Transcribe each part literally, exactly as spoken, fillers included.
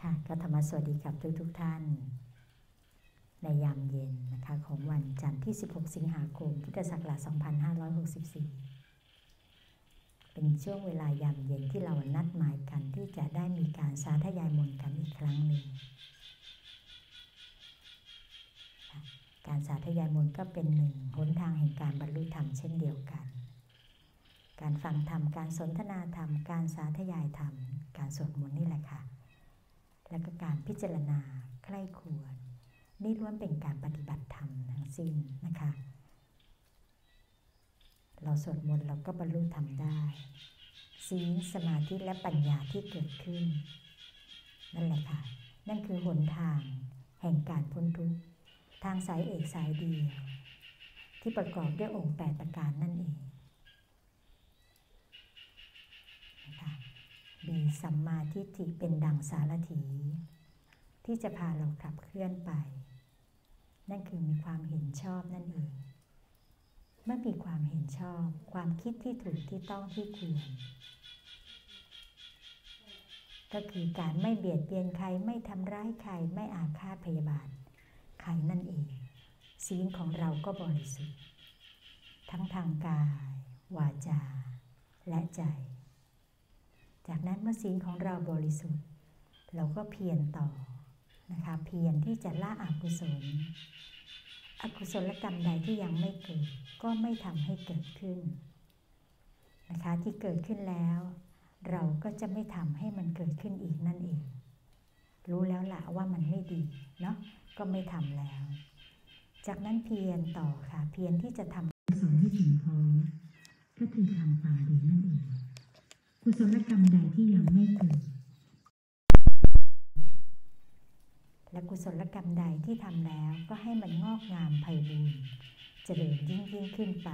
ค่ะก็ธรรมะสวัสดีกับทุกทุกท่านในยามเย็นนะคะของวันจันทร์ที่สิบหกสิงหาคมพุทธศักราชสองพันห้าร้อยหกสิบสี่เป็นช่วงเวลายามเย็นที่เรานัดหมายกันที่จะได้มีการสาธยายมนต์กันอีกครั้งหนึ่งการสาธยายมนต์ก็เป็นหนึ่งหนทางแห่งการบรรลุธรรมเช่นเดียวกันการฟังธรรมการสนทนาธรรมการสาธยายธรรมการสวดมนต์นี่แหละค่ะและก็การพิจารณาใคร่ครวญนี่ล้วนเป็นการปฏิบัติธรรมทั้งสิ้นนะคะเราสวดมนต์เราก็บรรลุธรรมได้ศีลสมาธิและปัญญาที่เกิดขึ้นนั่นแหละค่ะนั่นคือหนทางแห่งการพ้นทุกข์ทางสายเอกสายเดียวที่ประกอบด้วยองค์แปดประการนั่นเองนะคะมีสัมมาทิฏฐิเป็นดั่งสารถีที่จะพาเราขับเคลื่อนไปนั่นคือมีความเห็นชอบนั่นเองเมื่อมีความเห็นชอบความคิดที่ถูกที่ต้องที่ควรก็คือการไม่เบียดเบียนใครไม่ทำร้ายใครไม่อาฆาตพยาบาทใครนั่นเองศีลของเราก็บริสุทธิ์ทั้งทางกายวาจาและใจจากนั้นเมื่อศีลของเราบริสุทธิ์เราก็เพียรต่อนะคะเพียรที่จะละอกุศลอกุศลกรรมใดที่ยังไม่เกิดก็ไม่ทำให้เกิดขึ้นนะคะที่เกิดขึ้นแล้วเราก็จะไม่ทำให้มันเกิดขึ้นอีกนั่นเองรู้แล้วละว่ามันไม่ดีเนาะก็ไม่ทำแล้วจากนั้นเพียรต่อค่ะเพียรที่จะทำกุศลให้ถึงพร้อมก็คือทำความดีนั่นเองกุศลกรรมใดที่ยังไม่เกิดและกุศลกรรมใดที่ทำแล้วก็ให้มันงอกงามไพบูลย์เจริญยิ่งยิ่งขึ้นไป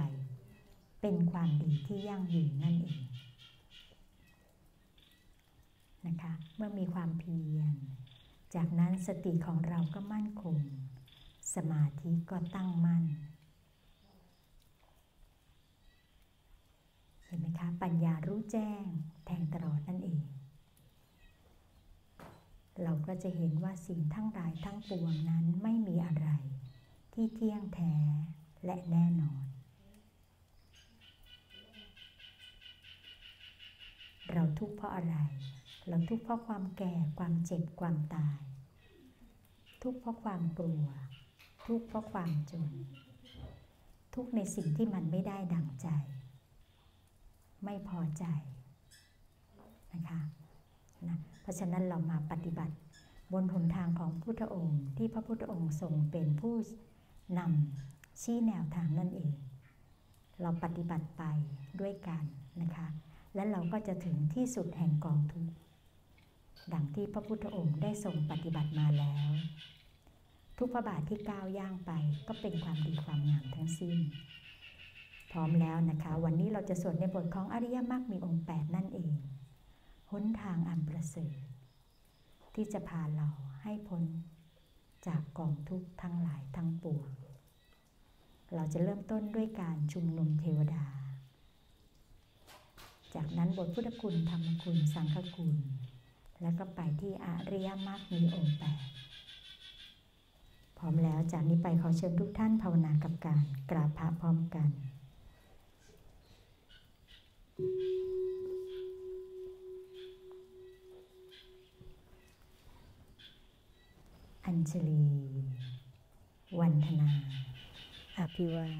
เป็นความดีที่ยั่งยืนนั่นเองนะคะเมื่อมีความเพียรจากนั้นสติของเราก็มั่นคงสมาธิก็ตั้งมั่นเห็นไหมคะปัญญารู้แจ้งแทงตลอดนั่นเองเราก็จะเห็นว่าสิ่งทั้งหลายทั้งปวงนั้นไม่มีอะไรที่เที่ยงแท้และแน่นอนเราทุกข์เพราะอะไรเราทุกข์เพราะความแก่ความเจ็บความตายทุกข์เพราะความกลัวทุกข์เพราะความจนทุกข์ในสิ่งที่มันไม่ได้ดั่งใจไม่พอใจนะคะนะเพราะฉะนั้นเรามาปฏิบัติบนหนทางของพุทธองค์ที่พระพุทธองค์ทรงเป็นผู้นำชี้แนวทางนั่นเองเราปฏิบัติไปด้วยกันนะคะและเราก็จะถึงที่สุดแห่งกองทุกข์ดังที่พระพุทธองค์ได้ทรงปฏิบัติมาแล้วทุกพระบาทที่ก้าวย่างไปก็เป็นความดีความงามทั้งสิ้นพร้อมแล้วนะคะวันนี้เราจะสวดในบทของอริยมรรคมีองค์แปดนั่นเองหนทางอันประเสริฐที่จะพาเราให้พ้นจากกองทุกข์ทั้งหลายทั้งปวงเราจะเริ่มต้นด้วยการชุมนุมเทวดาจากนั้นบทพุทธคุณธรรมคุณสังฆคุณแล้วก็ไปที่อริยมรรคมีองค์แปดพร้อมแล้วจากนี้ไปขอเชิญทุกท่านภาวนากับการกราบพระพร้อมกันอัญชลีวันธนาอภิวาท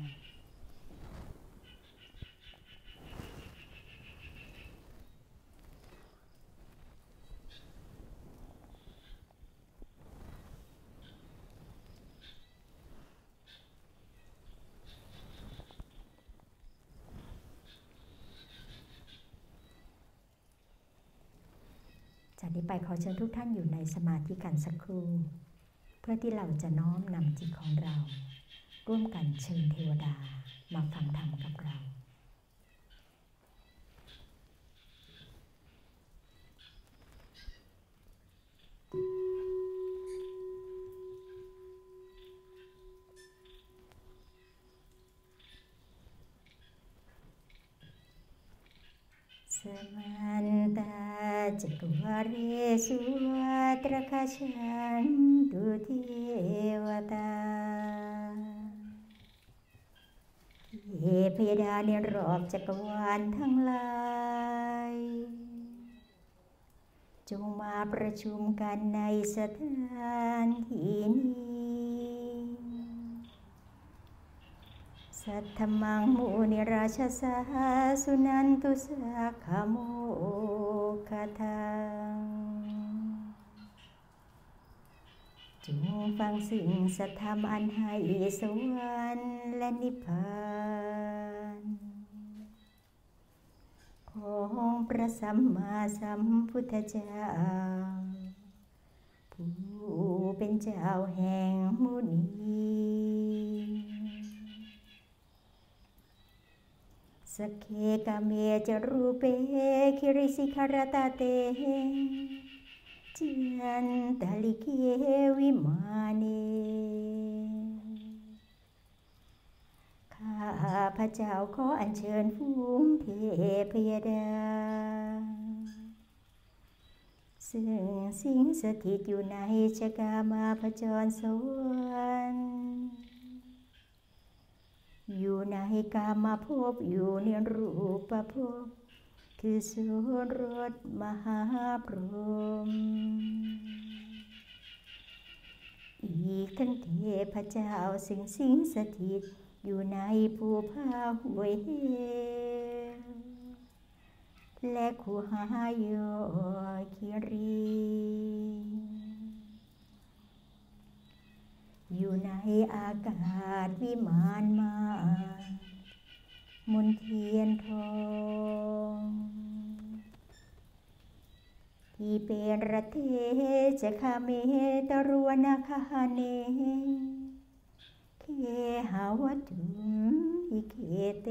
จากนี้ไปขอเชิญทุกท่านอยู่ในสมาธิกันสักครู่เพื่อที่เราจะน้อมนำจิตของเราร่วมกันเชิญเทวดามาฟังธรรมกับเราส Samanta Chakware Suvatrakashantu Devata Ye Piyadaในรอบจักรวาลทั้งหลายจงมาประชุมกันในสถานที่นี้สัทธมังมูนิราชสาสุนันตุสักขโมคทังจงฟังสิ่งสัทธรรมอันให้สวรรค์และนิพพานของพระสัมมาสัมพุทธเจ้าผู้เป็นเจ้าแห่งมุนีสเคกเมจรูเปคิริสิคารตาเตจันตลิเกวิมานีข้าพระเจ้าขออัญเชิญฝูงเทพยดาซึ่งสิงสถิตอยู่ในชกามาพจรสวรรค์อยู่ในกามาภพอยู่ในรูปภพคือสุรสมหาพรหมอีกทั้งเทพเจ้าสิงสิงสถิตอยู่ในภูผาห้วยเหวและคูหายอยคิรีอยู่ในอากาศวิมานมามนเทียนทองที่เป็นระเทจคาเมตรวนาคาเนเคหาวตุมอิเคเต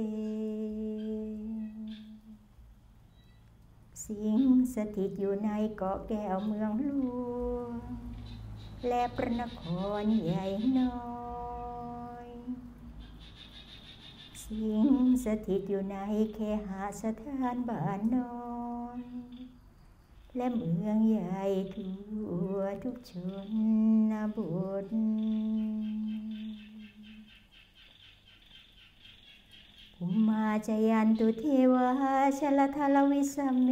สิงสถิตอยู่ในเกาะแก้วเมืองหลวงและพระนครใหญ่น้อยสิงสถิตอยู่ในเคหสถานบ้านน้อยและเมืองใหญ่ทั่วทุกชนบทภูมาจายันตุเทวาชลทลวิสเม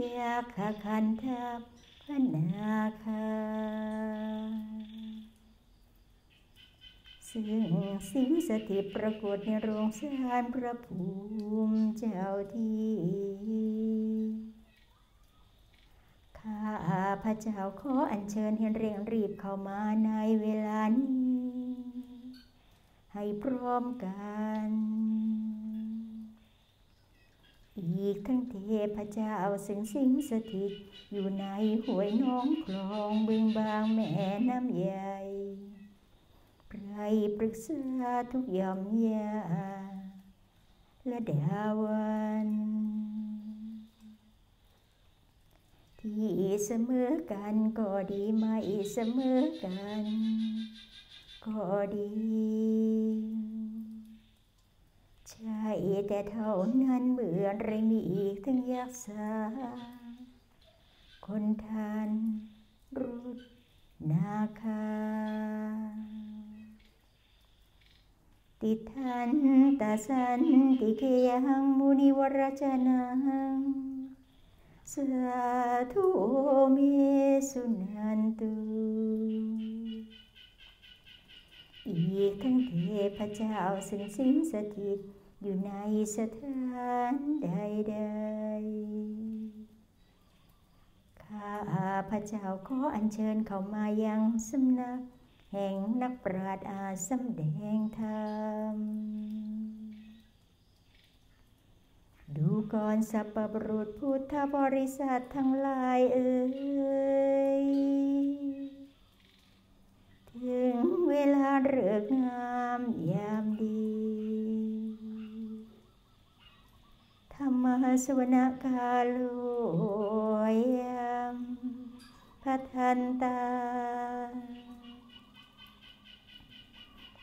ยาคคันทัพพนาคาซึ่งสิงสถิตปรากฏในโรงสารพระภูมิเจ้าที่ข้าพระเจ้าขออัญเชิญให้เร่งรีบเข้ามาในเวลานี้ให้พร้อมกันอีกทั้งเทพเจ้าสิงสิงสถิตอยู่ในห้วยน้องคลองบึงบางแม่น้ำใหญ่ไพร่ปรึกษาทุกหย่อมหญ้าและดาวันที่เสมอกันก็ดีไม่เสมอกันก็ดีใช่แต่เท่านั้นเหมือนไรมีอีกทั้งยักษ์สาคนทานรุดนาคาติทันตาสันติเกยังมุนิวรจนังสาธุเมสุนันตุอีกทั้งเทพเจ้าสิงสิงสถิตอยู่ในสถานใดๆข้าพระเจ้าขออัญเชิญเข้ามายังสำนักแห่งนักปราชญ์อาสำแดงธรรมดูก่อนสัพบุรุษพุทธบริษัททั้งหลายเอ่ยถึงเวลาฤกษ์งามยามดีธรรมสวนกาโลยามพัทันตา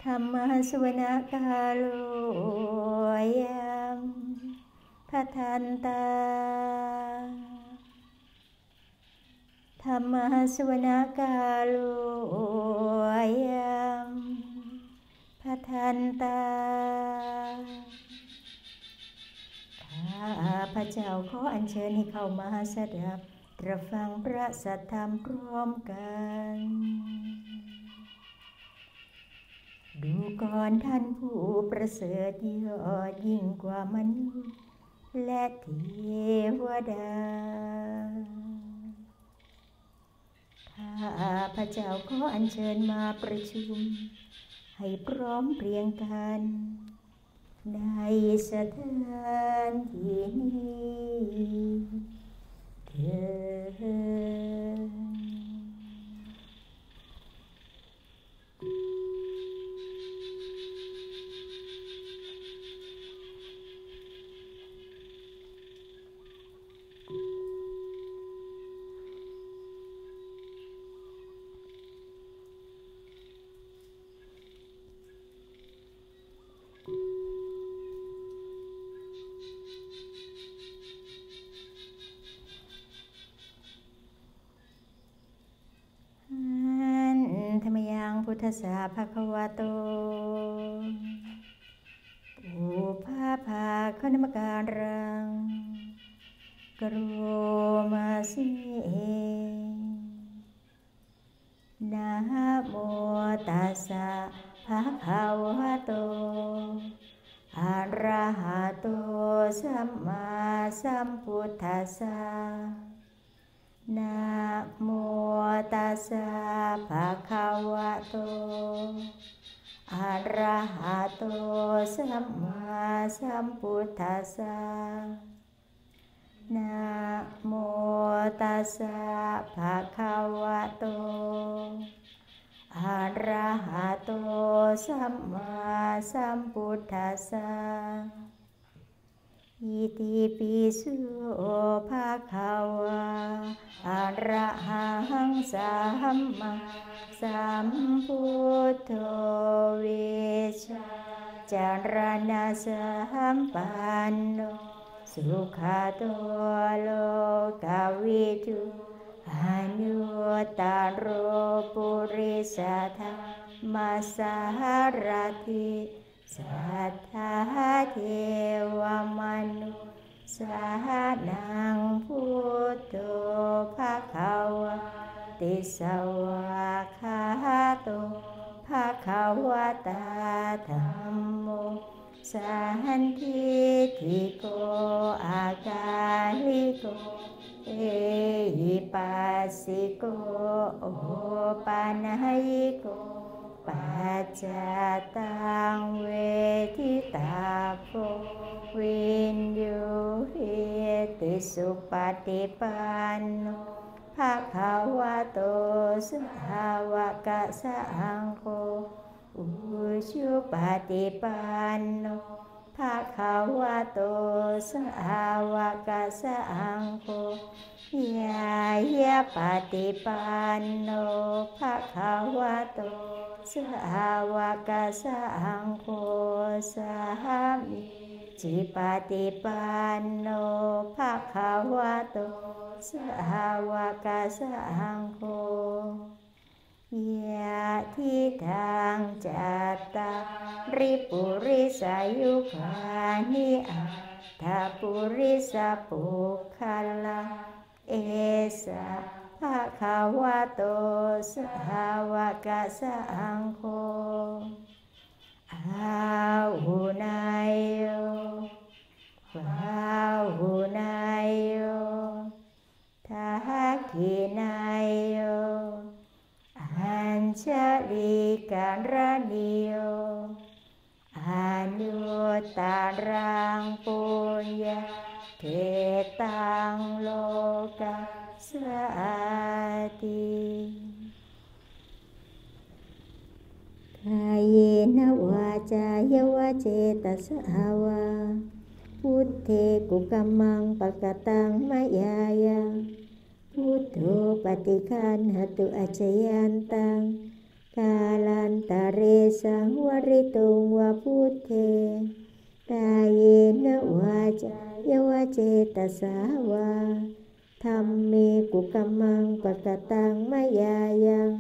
ธรรมสวนกาโลยาม พทันตาธรรมสวนากาโลยัมพทันตาข้าพระเจ้าขออัญเชิญให้เข้ามาสดับตระฟังพระสัทธรรมพร้อมกันดูก่อนท่านผู้ประเสริฐยอดยิ่งกว่ามนุษย์และเทวดาข้าพระเจ้าขออัญเชิญมาประชุมให้พร้อมเพรียงกันในสถานที่นี้เถิดพุทธสาภควโตภูพาภาคณมการรังกโรมาสิเอนะโมตัสสะภะคะวะโตอะระหะโตสัมมาสัมพุทธัสสะนะโมตัสสะภะคะวะโตอะระหะโตสัมมาสัมพุทธัสสะนะโมตัสสะภะคะวะโตอะระหะโตสัมมาสัมพุทธัสสะอิติปิโสภะคะวะอะระหังสัมมาสัมพุทโธวิชชาจารณะสัมปันโนสุขาโตโลกวิทูอนุตตโรปุริสธรรมสารถิสัทธาเทวมนุษย์สหนังพุทโธภควติสวากขาโตภควตาธัมโมสันทิทิโกอากาลิโกเอหิปัสสิโกโอปานายโกปัจจตังเวทิตาโพวินยูหิติสุปฏิปันโนภควโตสาวกสังโฆอุชุปฏิปันโนภควโตสาวกสังโฆยายะปฏิปันโนภควโตสาวกสังโฆสหมิจิปฏิปันโนภควโตสาวกสังโฆยะทิทังจัตตาริปุริสายุคานิอัตถปุริสปุคคัลลาเอสะภะคะวะโตสาวกสังโฆอาหุนายโยภาหุนายโยทักขินายโยอัญชลิการณิโยอนุตตรังปุญญาเทตังโลกัสสติกายเนวาจายวาเจตสาวาพุทเทกุกัมมังปะกตังมะยายาพุทโธปฏิคันหตุอาชยันตังกาลันตะเรสังวริตุงวาพุทเทกายเนวาจายว เจตสาวาธัมเมกุกัมมังปะกตังมะยายัง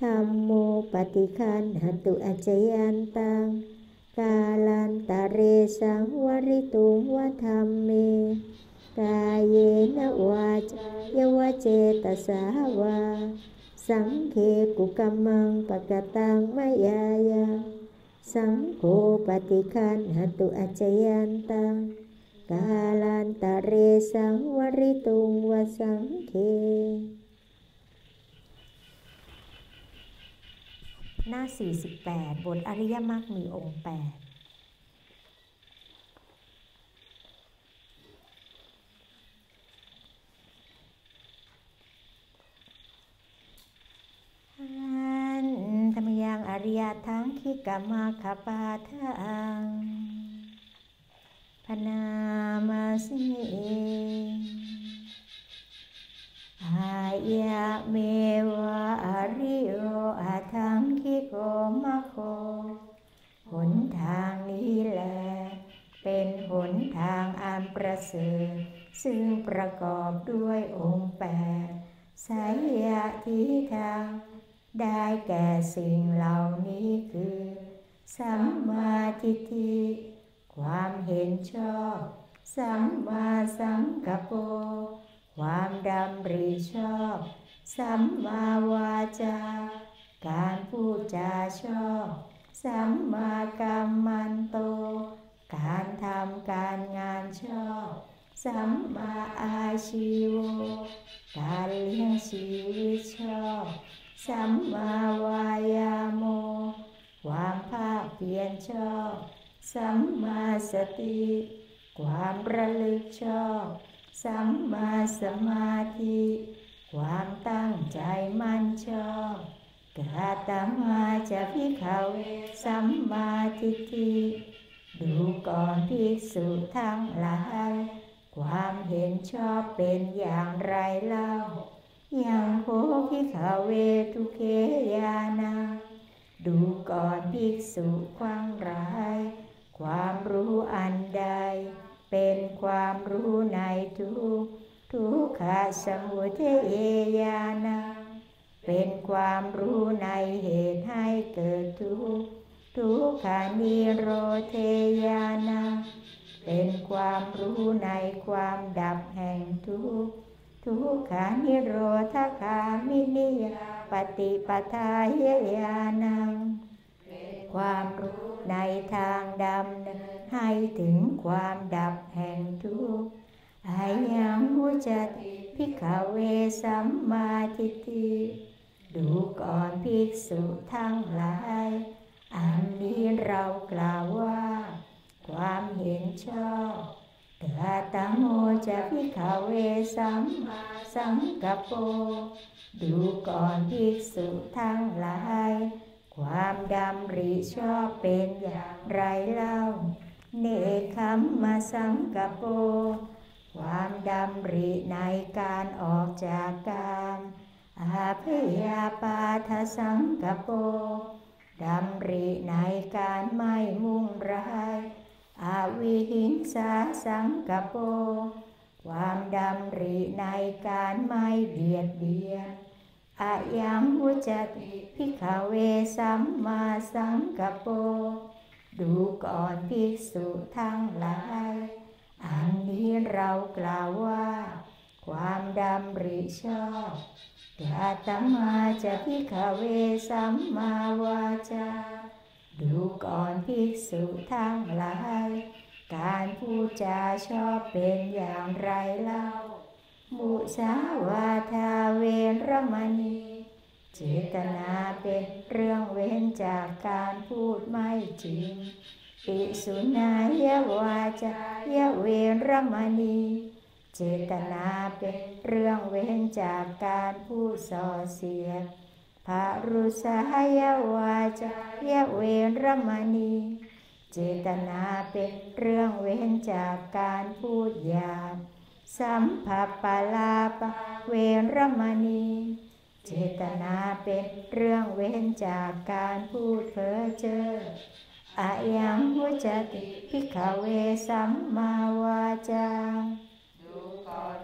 ธัมโมปฏิคันหตุอัจจยันตังกาลันตะเรสังวริตุงวะธัมเมกายเยนะวาจาวะเจตสาวาสังเขกุกัมมังปะกตังมะยายังสังโฆปฏิคันหตุอัจจยันตังกาลันตะเรสังวริตุงวะสังเขหน้าสี่สิบแปดบทอริยมรรคมีองค์แปดอันธรรมยังอริยทังคิกมาคปาทังพนามาสิอายะเมวะอริโยอาทังคิโกมะโคหนทางนี้แลเป็นหนทางอันประเสริฐซึ่งประกอบด้วยองค์แปดไสยทิฏฐังได้แก่สิ่งเหล่านี้คือสัมมาทิฏฐิความเห็นชอบสัมมาสังกัปโปความดำริชอบสัมมาวาจาการพูดจาชอบสัมมากัมมันโตการทำการงานชอบสัมมาอาชีโวการเลี้ยงชีวิตชอบสัมมาวายามโมความภาคเพียรชอบสัมมาสติความระลึกชอบสัมมาสมาธิความตั้งใจมั่นชอบกตัมมาจะภิกขเวสัมมาทิฏฐิดูก่อนภิกษุทั้งหลายความเห็นชอบเป็นอย่างไรเล่ายังโภภิกขเวทุเคยานาดูก่อนภิกษุทั้งหลายความรู้อันใดเป็นความรู้ในทุกข์ทุกขสมุทัยญาณังเป็นความรู้ในเหตุให้เกิดทุกข์ทุกขนิโรธญาณังเป็นความรู้ในความดับแห่งทุกข์ทุกขนิโรธคามินิยปฏิปทาญาณังเป็นความรู้ในทางดำเนินให้ถึงความดับแห่งทุกข์อายังมุจติภิกขเวสัมมาทิฏฐิดูก่อนภิกษุทั้งหลายอันนี้เรากล่าวว่าความเห็นชอบกตัมโมจะภิกขเวสัมมาสังกัปโปดูก่อนภิกษุทั้งหลายความดำริชอบเป็นอย่างไรเล่าเนกขัมมสังกัปโปความดำริในการออกจากกามอาพยาปาทสังกัปโปดำริในการไม่มุ่งร้ายอวิหิงสาสังกัปโปความดำริในการไม่เบียดเบียนอายังวุจติภิกขเวสัมมาสังกัปโปดูก่อนภิกษุทั้งหลายอันนี้เรากล่าวว่าความดำริชอบกตัมมาจะภิกขเวสัมมาวาจาดูก่อนภิกษุทั้งหลายการพูดจาชอบเป็นอย่างไรเล่ามุสาวาทาเวรมณีเจตนาเป็นเรื่องเว้นจากการพูดไม่จริงปิสุนายาวาจายเวรมณีเจตนาเป็นเรื่องเว้นจากการพูดส่อเสียดพรุสายาวาจายเวรมณีเจตนาเป็นเรื่องเว้นจากการพูดหยาบสัมภัปปลาปเวรมณีเจตนาเป็นเรื่องเว้นจากการพูดเพ้อเจ้อ อะยังวจติภิกขเวสัมมาวาจา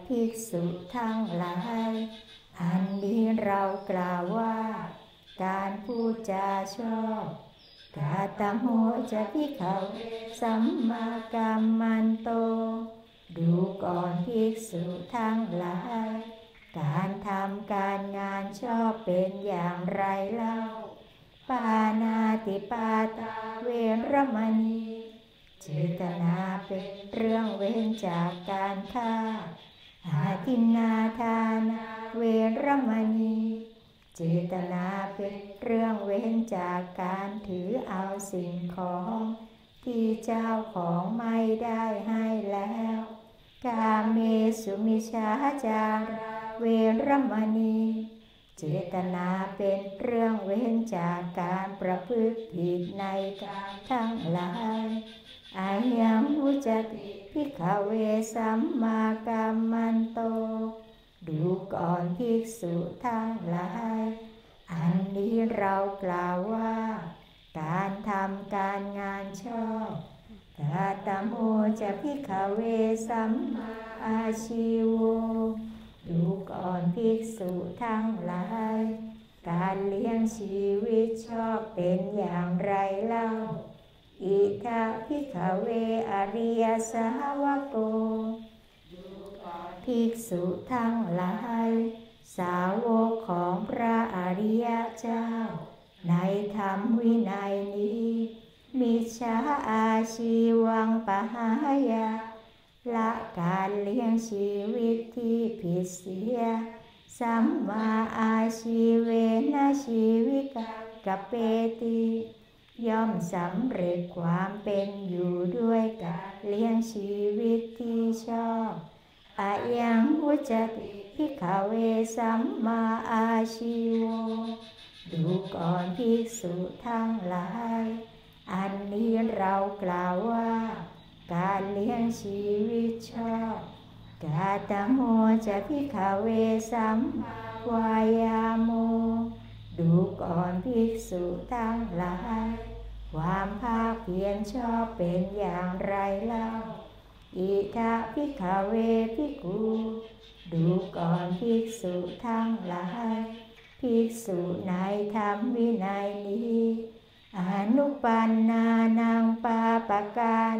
ภิกษุทั้งหลายอันนี้เรากล่าวว่าการพูดจาชอบกาตโมจะภิกขเวสัมมากัมมันโตดูก่อนภิกษุทั้งหลายการทำการงานชอบเป็นอย่างไรเล่าปานาติปาตาเวรมณีเจตนาเป็นเรื่องเว้นจากการฆ่าอาทินนาทานาเวรมณีเจตนาเป็นเรื่องเว้นจากการถือเอาสิ่งของที่เจ้าของไม่ได้ให้แล้วกาเมสุมิจฉาจาราเวรมณีเจตนาเป็นเรื่องเว้นจากการประพฤติผิดในกามทั้งหลายอะยังวุจติภิกขเวสัมมากัมมันโตดูก่อนภิกษุทั้งหลายอันนี้เรากล่าวว่าการทำการงานชอบกาตโมจะภิกขเวสัมมาอาชีโวดูก่อนภิกษุทั้งหลายการเลี้ยงชีวิตชอบเป็นอย่างไรเล่าอิทาภิกขเวอริยสาวโกภิกษุทั้งหลายสาวกของพระอริยเจ้าในธรรมวินัยนี้มิจฉาอาชีวังปหายาละการเลี้ยงชีวิตที่ผิดเสียสัมมาอาชีเวนะชีวิกังกเปติย่อมสำเร็จความเป็นอยู่ด้วยการเลี้ยงชีวิตที่ชอบอะยังวุจติภิกขเวสัมมาอาชีโวดูก่อนภิกษุทั้งหลายอันนี้เรากล่าวว่าการเลี้ยงชีวิตชอบกาตโมจะภิกขเวสัมมาวายาโมดูก่อนภิกษุทั้งหลายความภาคเพียรชอบเป็นอย่างไรเล่าอิทาภิกขเวภิกขุดูก่อนภิกษุทั้งหลายภิกษุในธรรมวินัยนี้อนุปันนานังปาปการ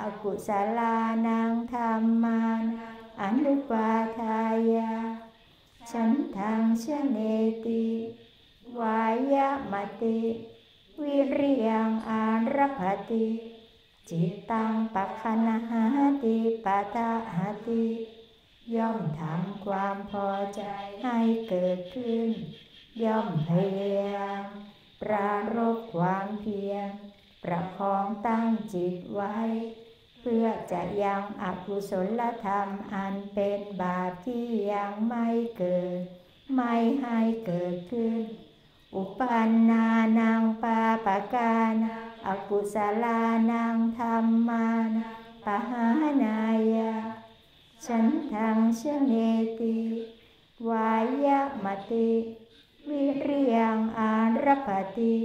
อกุศลานังธรรมานังอนุปาทายาฉันทังชเนติวายามติวิริยังอารัพพติจิตตังปัคคณหาติปะทะหาติย่อมทำความพอใจให้เกิดขึ้นย่อมพยายามปรารภความเพียรประคองตั้งจิตไว้เพื่อจะยังอกุศลธรรมอันเป็นบาปที่ยังไม่เกิดไม่ให้เกิดขึ้นอุปันนานังปาปกานังอกุศลานังธรรมานังปหานายาฉันทังชเนติวายามติวิริยังอารัพพติ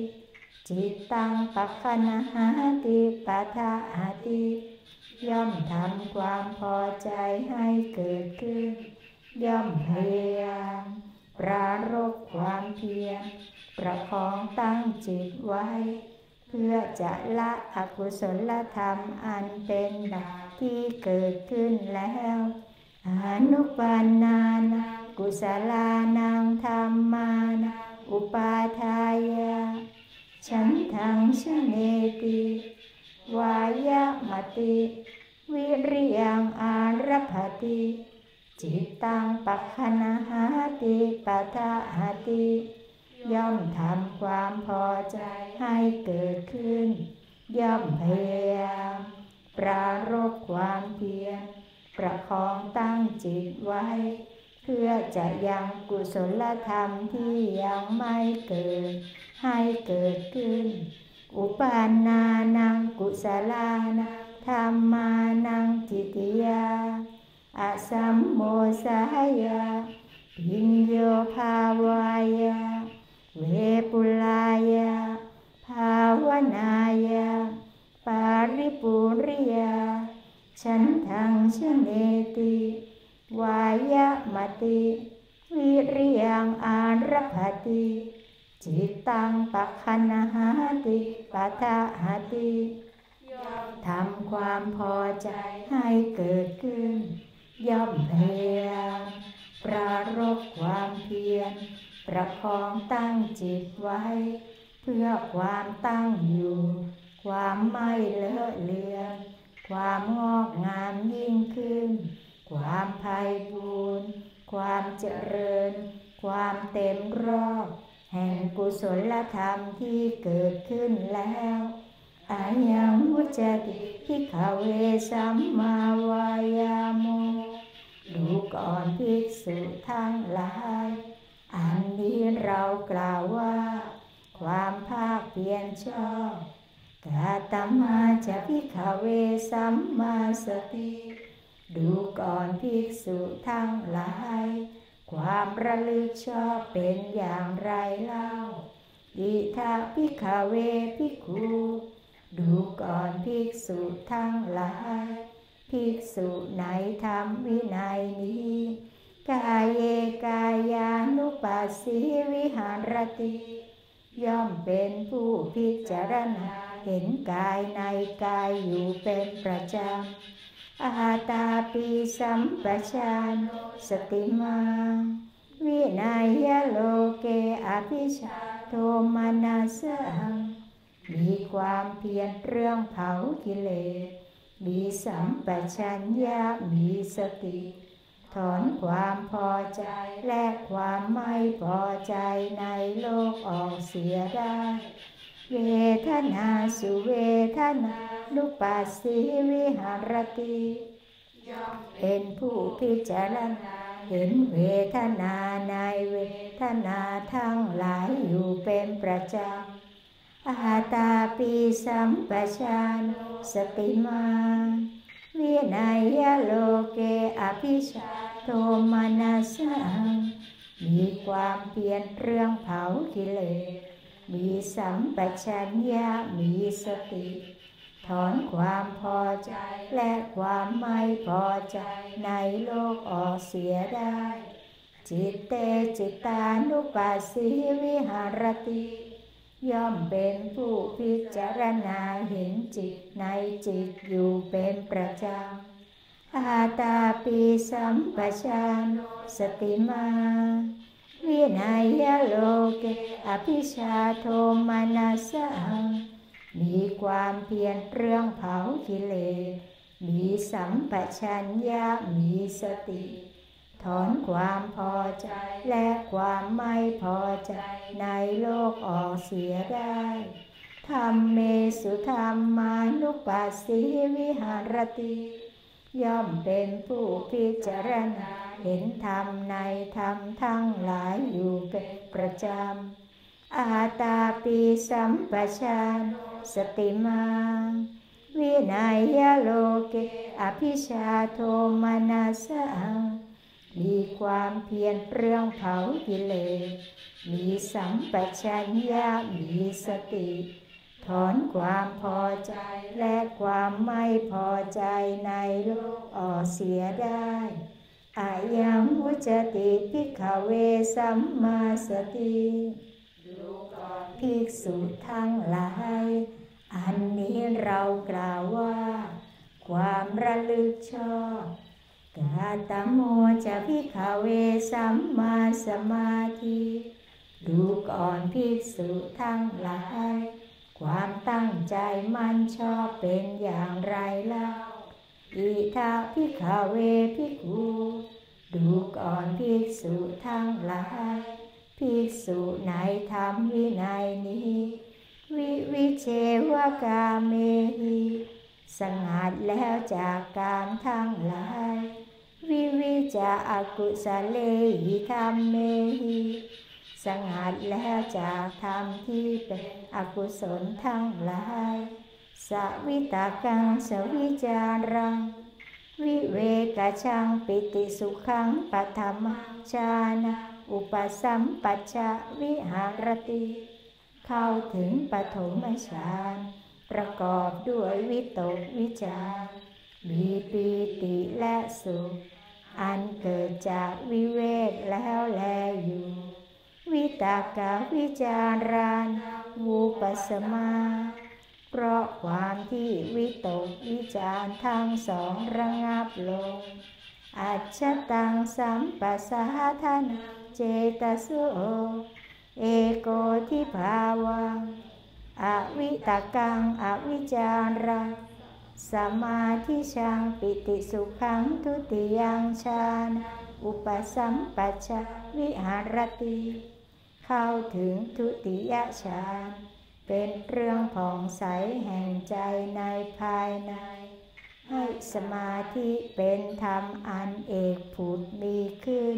จิตตังปัคคณหาติปะทะหาติย่อมทำความพอใจให้เกิดขึ้นย่อมพยายามปรารภความเพียรประคองตั้งจิตไว้เพื่อจะละอกุศลธรรมอันเป็นบาปที่เกิดขึ้นแล้วอนุปันนานังกุศลานังธรรมานังอุปาทายาฉันทังชเนติวายามติวิริยังอารัพพติจิตตังปัคคณหาติปะทะหาติย่อมทำความพอใจให้เกิดขึ้นย่อมพยายามปรารภความเพียรประคองตั้งจิตไว้เพื่อจะยังกุศลธรรมที่ยังไม่เกิดให้เกิดขึ้นอุปานานังกุศลานังธัมมานังจิติยาอสัมโมสหยาพิญโยภาวายาเวปุลายาภาวนายา ปุริยาฉันทังชเนติวายามติวิริยังอารภติจิตตังปัคคนะหาติปัฏฐหาติทำความพอใจให้เกิดขึ้นย่อมพยายามปรารภความเพียรประคองตั้งจิตไว้เพื่อความตั้งอยู่ความไม่เลอะเลือนความงอกงามยิ่งขึ้นความไพบูรณ์ความเจริญความเต็มรอบแห่งกุศลธรรมที่เกิดขึ้นแล้วอายังวุจติภิกขเวสัมมาวายาโมดูก่อนภิกษุทั้งหลายอันนี้เรากล่าวว่าความภาคเพียรชอบกตมัจจะภิกขเวสัมมาสติดูก่อนภิกษุทั้งหลายความระลึกชอบเป็นอย่างไรเล่าอิทาภิกขเวภิกขุดูก่อนภิกษุทั้งหลายภิกษุในธรรมวินัยนี้กายเยกายานุปัสสิวิหารติย่อมเป็นผู้พิจารณาเห็นกายในกายอยู่เป็นประจำอาตาปิสัมปชาโนสติมาวินัยโลเกอภิชาโทมนัสสังมีความเพียรเรื่องเผากิเลสมีสัมปชัญญะมีสติถอนความพอใจและความไม่พอใจในโลกออกเสียได้เวทนาสุเวทนานุปัสสิวิหารติเป็นผู้พิจารณาเห็นเวทนาในเวทนาทั้งหลายอยู่เป็นประจำอาตาปิสัมปชาโนสติมาวินัยโลเกอภิชาโทมนัสสังมีความเพียรเรื่องเผากิเลสมีสัมปชัญญะมีสติถอนความพอใจและความไม่พอใจในโลกออกเสียได้จิตเตจิตานุปัสสิวิหารติย่อมเป็นผู้พิจารณาเห็นจิตในจิตอยู่เป็นประจำอาตาปิสัมปชาโนสติมาวินัยโลเกอภิชาโทมนัสสังมีความเพียรเรื่องเผากิเลสมีสัมปชัญญะมีสติถอนความพอใจและความไม่พอใจในโลกออกเสียได้ธัมเมสุธัมมานุปัสสิวิหารติย่อมเป็นผู้พิจารณาเห็นธรรมในธรรมทั้งหลายอยู่เป็นประจำอาตาปิสัมปชาโนสติมาวินัยโลเกอภิชาโทมนัสสังมีความเพียรเรื่องเผากิเลสมีสัมปชัญญะมีสติถอนความพอใจและความไม่พอใจในโลกออกเสียได้อายังวุจติภิกขเวสัมมาสติภิกษุทั้งหลายอันนี้เรากล่าวว่าความระลึกชอบกตโมจะภิกขเวสัมมาสมาธิดูก่อนภิกษุทั้งหลายความตั้งใจมั่นชอบเป็นอย่างไรเล่าอิทาภิกขเวภิกขุดูก่อนภิกษุทั้งหลายภิกษุในธรรมวินัยนี้วิวิเชวกาเมหิสงัดแล้วจากกามทั้งหลายวิวิจาอกุสเลหิธัมเมหิสงัดแล้วจากธรรมที่เป็นอกุศลทั้งหลายสวิตากังสวิจารังวิเวกชังปิติสุขังปัทมังชานะอุปสัมปัชชะวิหารติเข้าถึงปฐมฌาน ประกอบด้วยวิตกวิจารมีปีติและสุขอันเกิดจากวิเวกแล้วแลอยู่วิตากวิจารานวูปสมาเพราะความที่วิตกวิจารทั้งสองระงับลงอัจฉตังสัมปสาทานังเจตสุเอโกทิภาวังอวิตกังอวิจารังสมาธิชังปิติสุขังทุติยังฌานอุปสัมปัชฌะวิหารติเข้าถึงทุติยฌานเป็นเรื่องผ่องใสแห่งใจในภายในให้สมาธิเป็นธรรมอันเอกผุดมีขึ้น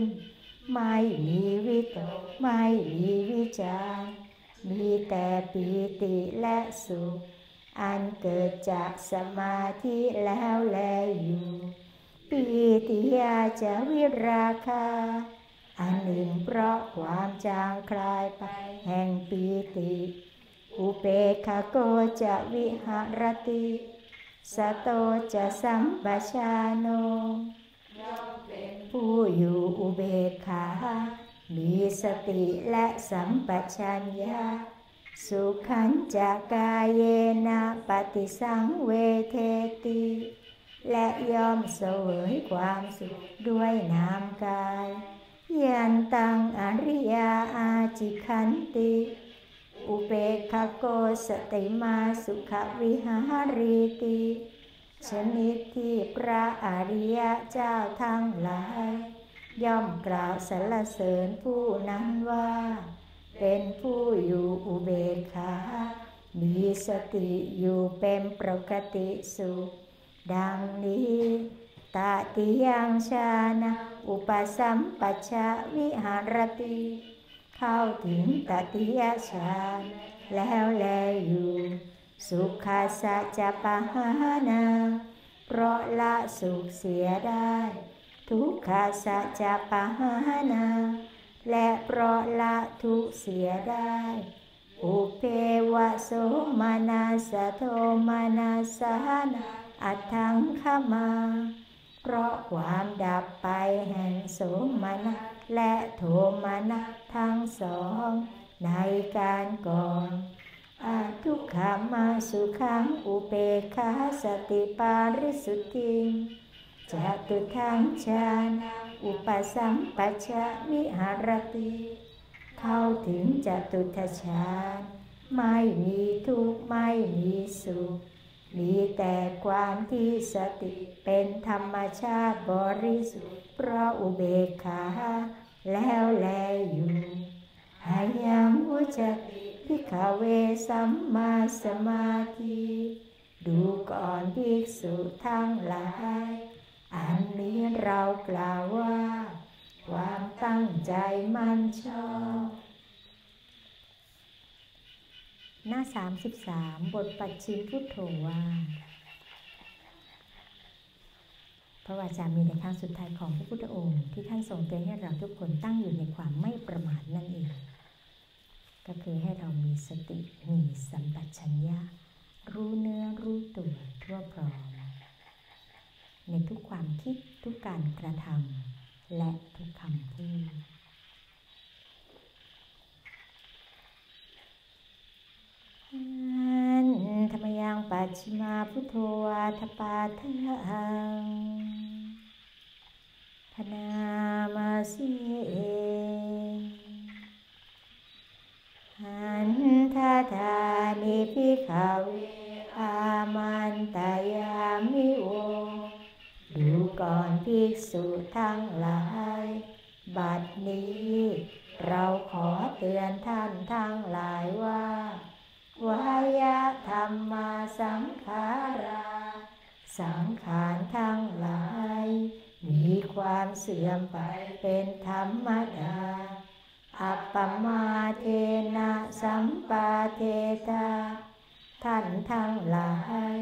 ไม่มีวิตกไม่มีวิจารมีแต่ปีติและสุขอันเกิดจากสมาธิแล้วแลอยู่ปีติยาจะวิราคาอันหนึ่งเพราะความจางคลายไปแห่งปีติอุเปกขโกจะวิหารติสโตจะสัมปชาโนผู้อยู่อุเบกขามีสติและสัมปชัญญะสุขัญจะกายเยนะปฏิสังเวเทติและยอมเสวยความสุขด้วยนามกายยันตังอริยาอาจิขันติอุเปกขโกสติมาสุขวิหารีติชนิดที่พระอริยเจ้าทั้งหลายย่อมกล่าวสรรเสริญผู้นั้นว่าเป็นผู้อยู่อุเบกขามีสติอยู่เป็นปกติสุขดังนี้ตติยังฌานะอุปสัมปัชฌะวิหารติเข้าถึงตติยฌานแล้วแลอยู่สุขาสัจจปหานาเพราะละสุขเสียได้ทุกขาสัจจปหานาและเพราะละทุกเสียได้อุเปวะโสมนัสโทมนัสหานาอัตถังขมาเพราะความดับไปแห่งโสมนัสและโทมนัสทั้งสองในการก่อนอทุกขามาสุขังอุเปกขาสติปาริสุทธิจตุทังฌานะอุปสัมปัชฌะวิหารติเข้าถึงจตุทฌานไม่มีทุกข์ไม่มีสุขมีแต่ความที่สติเป็นธรรมชาติบริสุทธิ์เพราะอุเบกขาแล้วแลอยู่หายังวุจติภิกขเวสัมมาสมาธิดูก่อนภิกษุทั้งหลายอันนี้เรากล่าวว่าความตั้งใจมั่นชอบหน้าสามสิบสามบทปัจฉิมพุทโธว่าพระวาจามีในครั้งสุดท้ายของพระพุทธองค์ที่ท่านทรงเตือนให้เราทุกคนตั้งอยู่ในความไม่ประมาทนั่นเองก็คือให้เรามีสติมีสัมปชัญญะรู้เนื้อรู้ตัวทั่วพร้อมในทุกความคิดทุกการกระทำและทุกคำพูดนั้นธรรมยังปัจฉิมาพุทโธวาทปาทหังพนามาสิเอหันทาธานิภิกขเวอามันตายามิโวดูก่อนภิกษุทั้งหลายบัดนี้เราขอเตือนท่านทั้งหลายว่าวายะธรรมาสังขาราสังขารทั้งหลายมีความเสื่อมไปเป็นธรรมดาอัปปมาเทนะสัมปาเทตาท่านทั้งหลาย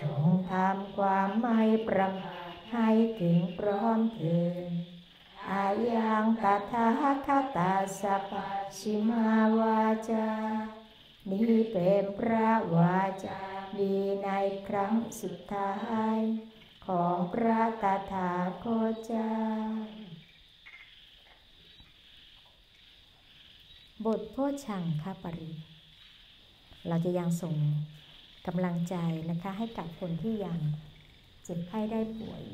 จงทำความไม่ประมาทให้ถึงพร้อมเถิดอายังตถาคตสัพพชิมาวาจานี้เป็นพระวาจา ดีในครั้งสุดท้ายของพระตถาคตเจ้าบทโพชังคปริเราจะยังส่งกำลังใจนะคะให้กับคนที่ยังเจ็บไข้ได้ป่วย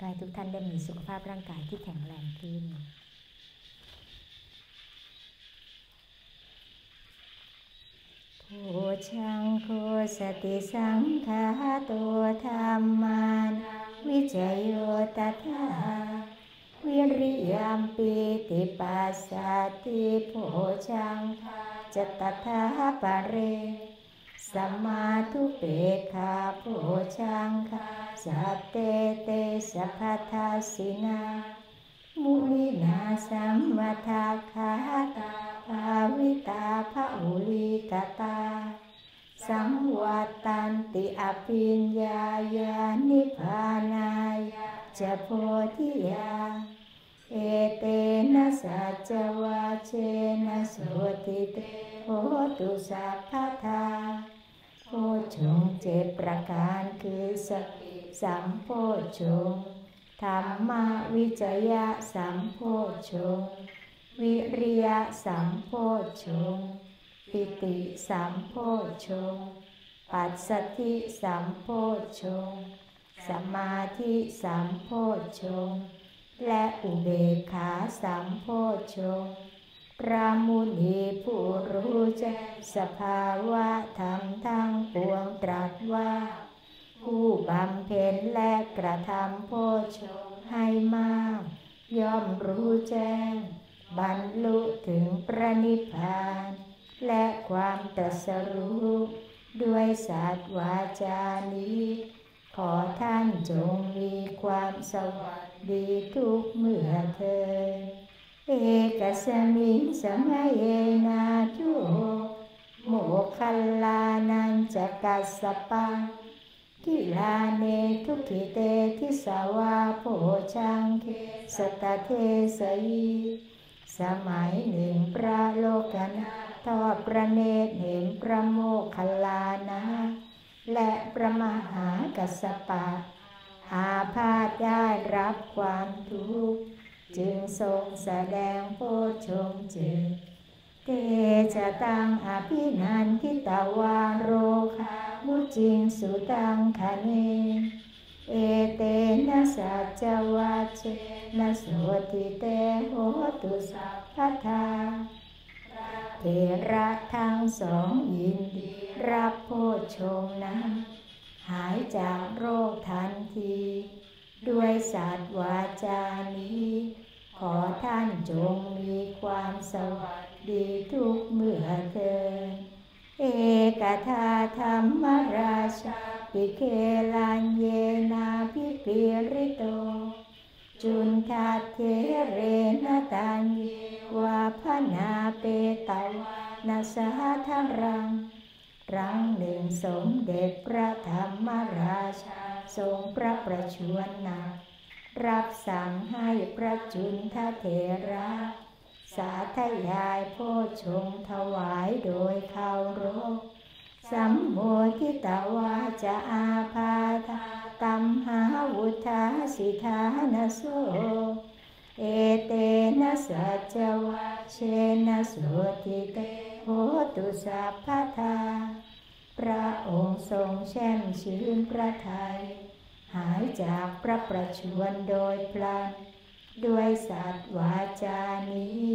กายทุกท่านได้มีสุขภาพร่างกายที่แข็งแรงขึ้นโพชังโคสติสังฆาโตธัมมานังวิจโยตถาวิริยัมปิติปัสสัทธิโพชังคาจตถาปะเรสัมมาทุเปคาโพชังคาสัพเตเตสัพพทาสินามุนินาสัมมาทาคาตาภาวิตาภาอุลิกตาสังวัตตันติอภิญญายานิพพานายาจโพธิยาเอเตนะสัจวาเชนะโสติเตโหตุสัพพทาโพชงเจดประการคือสติสัมโพชงธัมมวิจยะสัมโพชงวิริยะสัมโพชงปิติสัมโพชงปัสสัทธิสัมโพชงสมาธิสัมโพชงและอุเบกขาสัมโพชงพระมุนีผู้รู้แจ้งสภาวะธรรมทั้งปวงตรัสว่าผู้บำเพ็ญและกระทำโพชงให้มากย่อมรู้แจ้งบรรลุถึงพระนิพพานและความตรัสรู้ด้วยสัจวาจานี้ขอท่านจงมีความสวัสดีทุกเมื่อเถิดเอกสมิงสมัยเยนาทุโมคัลลานันจกัสสปังกิลาเนทุกิเตทิสาวาโพชังเคสตเทสยีสมัยหนึ่งพระโลกนาถทอดพระเนตรเห็นพระโมคคัลลานะและพระมหากัสสปะอาพาธได้รับความทุกข์จึงทรงแสดงโพชงค์เจ็ดเตชะตังอภินันทิตาวาโรคามุจิงสุตังคะเนเอเตนะสัจวาเชนะโสติเตโหตุสัพพทาเถระทั้งสองยินดีรับโพชงค์นั้นหายจากโรคทันทีด้วยสัจวาจานี้ขอท่านจงมีความสวัสดีทุกเมื่อเถิดเอกทาธรรมราชาปิเคลันเยนาภิปิริโตจุนทาเทเรนตัญเยวาพนาเปตวานาสหัทรังครั้งหนึ่งสมเด็จพระธรรมราชาทรงพระประชวรหนักรับสั่งให้พระจุนทเถระสาธยายโพชงค์ถวายโดยเคารพสัมโมทิตวาจะอาพาธาตัมหาวุธาสิทานะโสเอเตนะสัจวาเชนะโสติเตโหตุสัพพทาพระองค์ทรงแช่มชื่นพระทัยหายจากพระประชวรโดยพลันด้วยสัจวาจานี้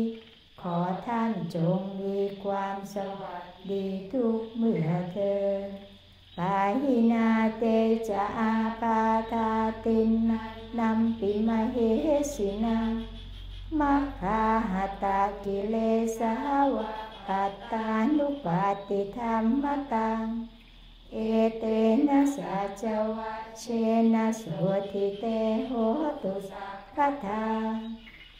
ขอท่านจงมีความสวัสดีทุกเมื่อเถิดปาหินาเตจาอาปาทาตินนันนัมปิมเหสินังมัคคาหตากิเลสาวะปัตตานุปาติธัมมตังเอเตนะสัจวาเชนะโสติเตโหตุสัพพทา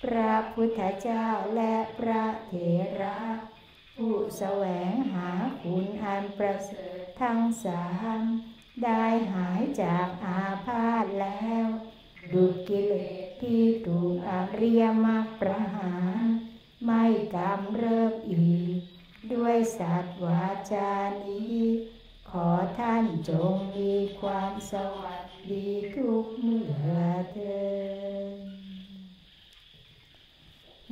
พระพุทธเจ้าและพระเถระผู้แสวงหาคุณอันประเสริฐทั้งสามได้หายจากอาพาธแล้ว ดูกิเลสที่ถูกอริยมรรคประหารไม่กำเริบอีกด้วยสัตวาจานี้ขอท่านจงมีความสวัสดีทุกเมื่อเถิด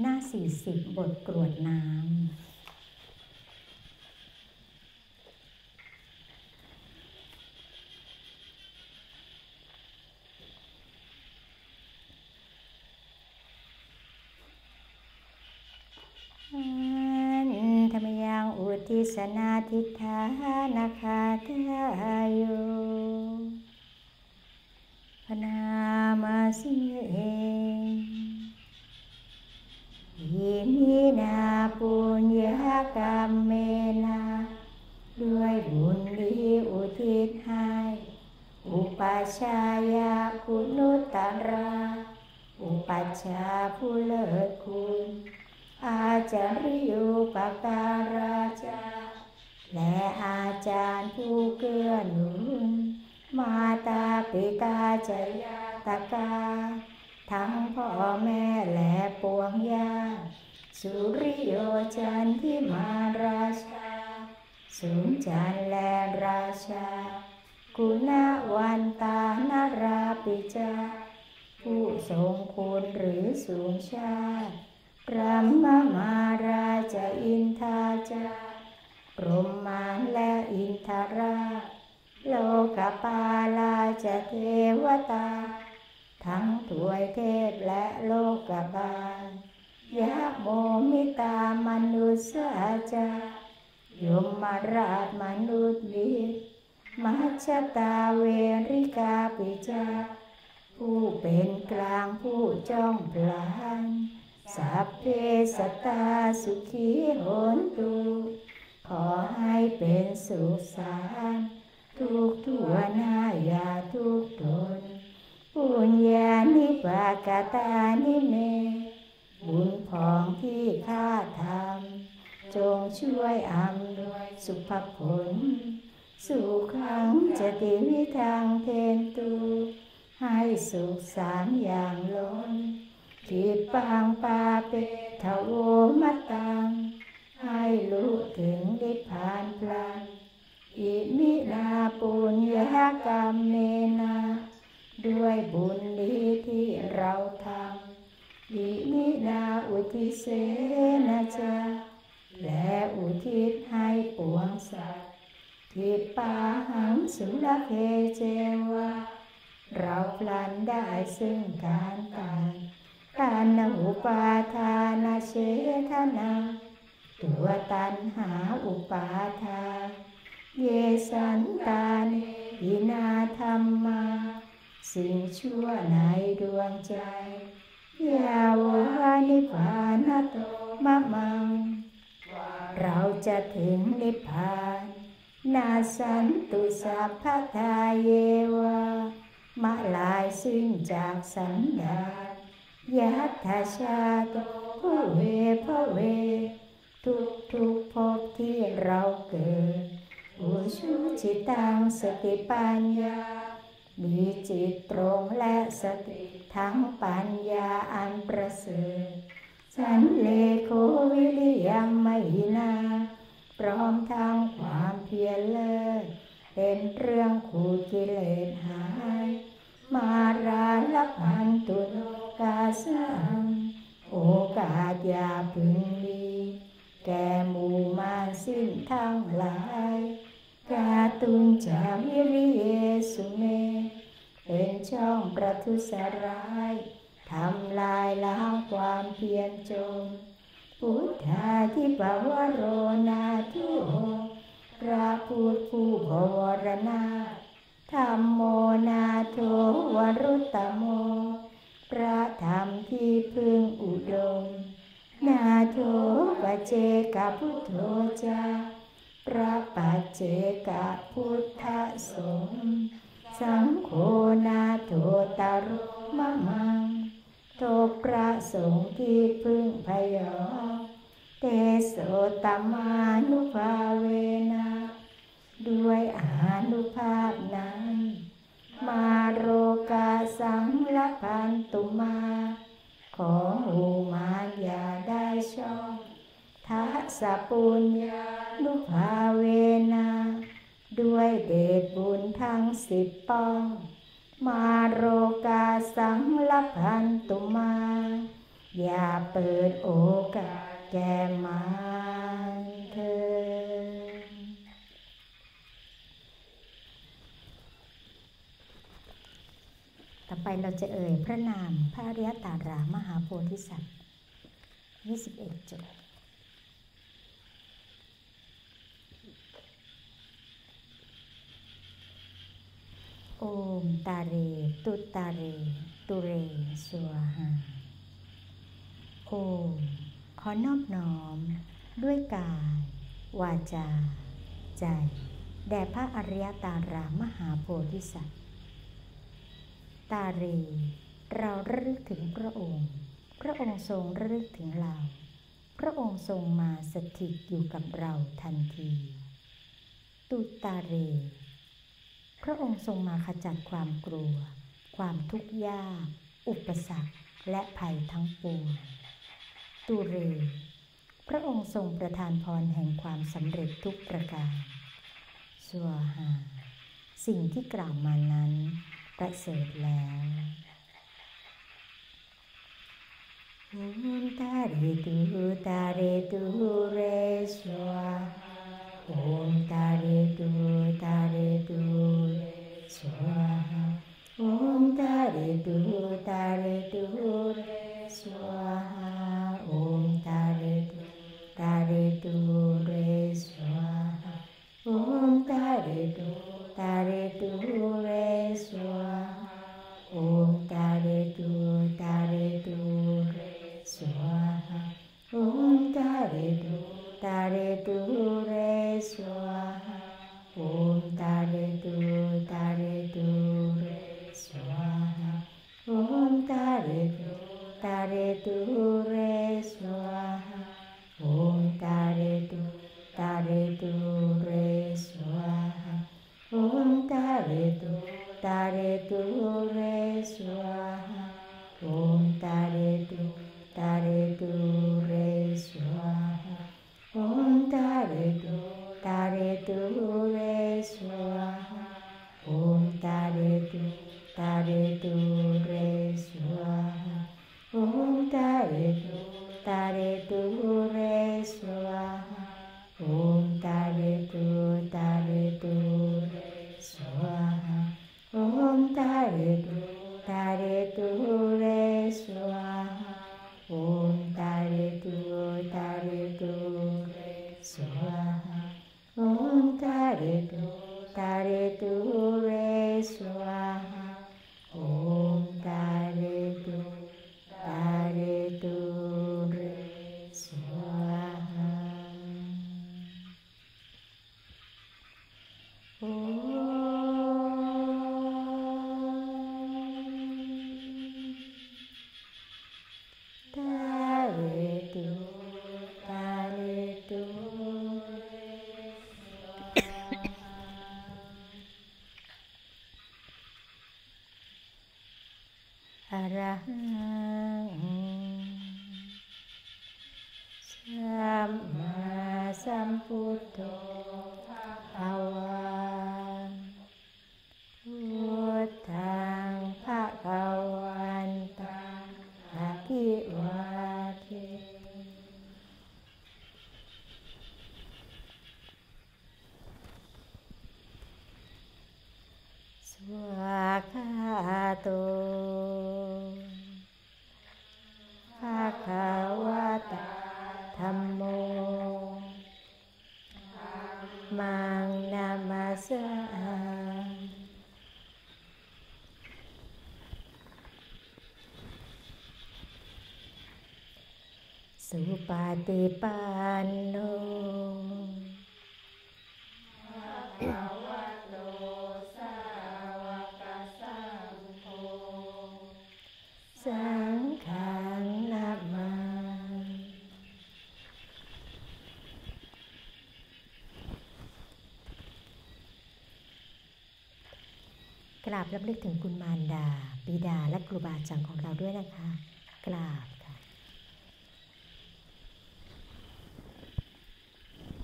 หน้าสี่สิบบทกรวดน้ำทิสนาทิฏฐานาคาทายโยพนามาสิเอหิมินาปุญญากรรมเมนาด้วยบุญนี้อุทิศให้อุปัชฌายาคุณุตตราอุปัชฌาย์ผู้เลิศคุณอาจารย์โยปการาจาและอาจารย์ผู้เกื้อหนุนมาตาปิตาจยาตกาทั้งพ่อแม่และปวงญาติสุริโยจันทิมาราชาสุนจันและราชากุณวันตานราปิจาผู้ทรงคุณหรือสูงชาติพระมมาราชาอินทาจาพรหมานและอินทราโลกปาลาชเทวตาทั้งถวยเทพและโลกบาลยะโมมิตามนุสาจายมราชมนุษย์วิมัชฌตาเวริกาปิจาผู้เป็นกลางผู้จ้องพลันสัพเพสัตตาสุขีโหนตุขอให้เป็นสุขสันต์ทุกทั่วหน้าอย่าทุกตนปุญญานิปากตานิเมบุญของที่ข้าทำจงช่วยอำนวยสุภผลสุขังจติวิทังเทนตุให้สุขสามอย่างล้นทิปังปาเปทโวมตังให้รู้ถึงนิพพานพลันอิมินาปุญญากรรมเมนาด้วยบุญนี้ที่เราทำอิมินาอุทิเสนะจาและอุทิศให้ปวงสัตว์ทิปาหังสุรเคเจวะเราพลันได้ซึ่งการตายตานาอุปาทานาเชทนาตัวตันหาอุปาทาเยสันตานิอินาธรรมาสิ่งชั่วในดวงใจยาวานิพพานโตมะมังเราจะถึงนิพพานนาสันตุสัพพทาเยวามะลายสิ้นจากสังขารยัตถาชาโตผู้เวพระเวทุกทุกภพที่เราเกิดอุชุจิตังสติปัญญามีจิตตรงและสติทั้งปัญญาอันประเสริฐสันเลโควิริยังมหินาพร้อมทางความเพียรเลิศเป็นเรื่องขูดกิเลสหายมาราลัพพันตุโลกาสังโอกาสอย่าพึงมีแก่หมู่มารสิ้นทั้งหลายกาตุญจามิริเยสุเมเป็นช่องประทุษร้ายทำลายล้างความเพียรจงพุทธาธิปวโรนาทุโอพระพุทธผู้บวรณาธัมโมนาโถวรุตตโมพระธรรมที่พึงอุดมนาโถปัจเจกพุทโธจาพระปัจเจกพุทธสงฆ์สังโฆนาโถตรุมะมังโตพระสงฆ์ที่พึงพยอเตโสตัมมานุภาเวนะด้วยอานุภาพนั้นมาโรกาสังล รับพันตุมาของอุมานอย่าได้ช่องทัสปุญญานุภาเวนะด้วยเดชบุญทั้งสิบป้องมาโรกาสังลับพันตุมาอย่าเปิดโอกาสแก่มารเธอต่อไปเราจะเอ่ยพระนามพระอริยตารามหาโพธิสัตว์ยี่สิบเอ็ดจบโอมตาเรตุตาเรตุเรสวาหาโอมขอนอบน้อมด้วยกายวาจาใจแด่พระอริยตารามหาโพธิสัตว์ตาเรเราระลึกถึงพระองค์พระองค์ทรงระลึกถึงเราพระองค์ทรงมาสถิตอยู่กับเราทันทีตุตาเรพระองค์ทรงมาขจัดความกลัวความทุกข์ยากอุปสรรคและภัยทั้งปวงตุเรพระองค์ทรงประทานพรแห่งความสำเร็จทุกประการสวาหาสิ่งที่กล่าวมานั้นประเสริฐแล้วโอมตาเรตุตาเรตุเรสวาโอมตาเรตุตาเรตุเรสวาโอมตาเรตุตาเรตุเรสวาโอมตาเรตุตาเรตุเรสวาโอมตาเรตุตาเรตุเรสวาโอมตาเรตุตาเรตุเรสวาโอมตาเรตุตาเรตุเรสวาโอมตาเรตุตาเรตุเรสวาโอมตาเรตุตาเรตุเรสวาโอมตาเรตุตาเรตุเรสวาโอมตาเรตุตาเรตุเรสวาโอมตาเรตุตาเรตุเรสวาโอมตาเรตุตาเรตุเรสวาโอมตาเรตุตาเรตุเรสวาโอมตาเรตุตาเรตุเรสวาโอมตาเรตุตาเรตุเรสวาโอมตาเรตุตาเรตุเรสวาโอมตาเรตุตาเรตุเรสวาโอมตาเรตุตาเรตุเรสวาโอมตาเรตุตาเรตุเรสวาโอสุปฏิปันโนภะคะวะโตสาวกสังโฆสังฆังนะมา กราบรำลึกถึงคุณมารดาบิดาและครูบาอาจารย์ของเราด้วยนะคะกราบ